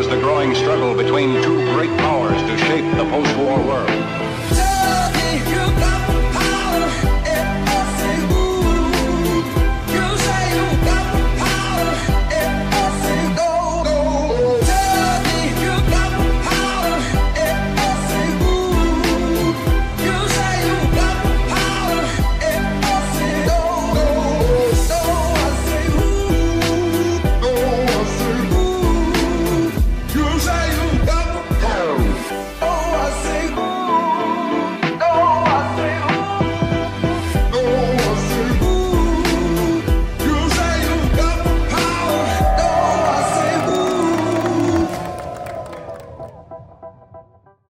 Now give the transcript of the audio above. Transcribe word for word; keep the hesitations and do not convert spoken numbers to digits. Was the growing struggle between two great powers to shape the post-war world.